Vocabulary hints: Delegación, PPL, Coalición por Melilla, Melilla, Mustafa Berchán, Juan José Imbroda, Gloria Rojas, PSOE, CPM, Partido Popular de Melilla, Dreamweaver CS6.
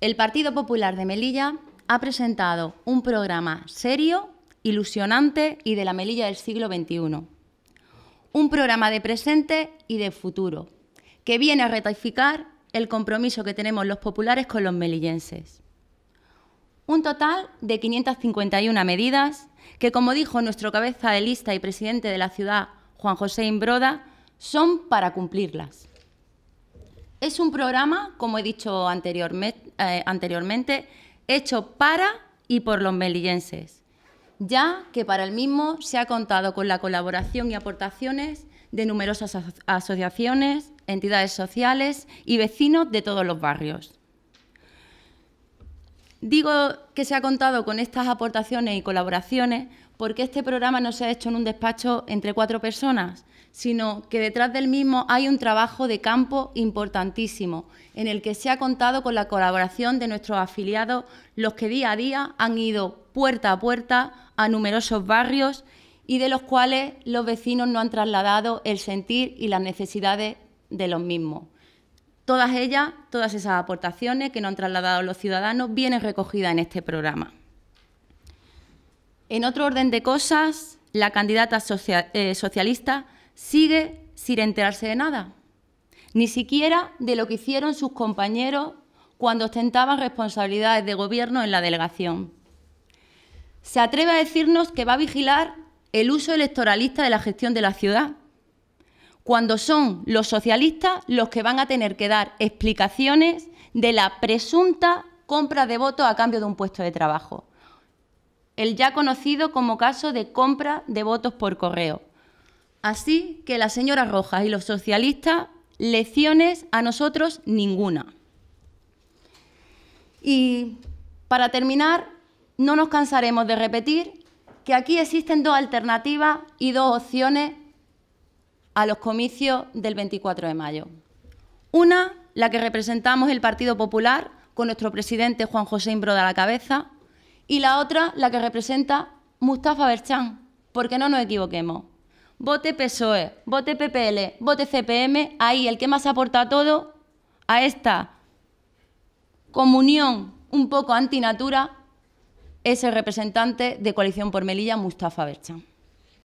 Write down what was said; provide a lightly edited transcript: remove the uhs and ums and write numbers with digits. El Partido Popular de Melilla ha presentado un programa serio, ilusionante y de la Melilla del siglo XXI. Un programa de presente y de futuro, que viene a ratificar el compromiso que tenemos los populares con los melillenses. Un total de 551 medidas que, como dijo nuestro cabeza de lista y presidente de la ciudad, Juan José Imbroda, son para cumplirlas. Es un programa, como he dicho anteriormente, hecho para y por los melillenses, ya que para el mismo se ha contado con la colaboración y aportaciones de numerosas asociaciones, entidades sociales y vecinos de todos los barrios. Digo que se ha contado con estas aportaciones y colaboraciones porque este programa no se ha hecho en un despacho entre 4 personas, sino que detrás del mismo hay un trabajo de campo importantísimo, en el que se ha contado con la colaboración de nuestros afiliados, los que día a día han ido puerta a puerta a numerosos barrios y de los cuales los vecinos nos han trasladado el sentir y las necesidades de los mismos. Todas esas aportaciones que nos han trasladado los ciudadanos, vienen recogidas en este programa. En otro orden de cosas, la candidata socialista sigue sin enterarse de nada, ni siquiera de lo que hicieron sus compañeros cuando ostentaban responsabilidades de gobierno en la delegación. Se atreve a decirnos que va a vigilar el uso electoralista de la gestión de la ciudad, cuando son los socialistas los que van a tener que dar explicaciones de la presunta compra de votos a cambio de un puesto de trabajo. El ya conocido como caso de compra de votos por correo. Así que la señora Rojas y los socialistas, lecciones a nosotros ninguna. Y para terminar, no nos cansaremos de repetir que aquí existen 2 alternativas y 2 opciones a los comicios del 24 de mayo. Una, la que representamos el Partido Popular, con nuestro presidente Juan José Imbroda a la cabeza, y la otra, la que representa Mustafa Berchán, porque no nos equivoquemos. Vote PSOE, vote PPL, vote CPM, ahí el que más aporta todo a esta comunión un poco antinatura es el representante de Coalición por Melilla, Mustafa Berchán.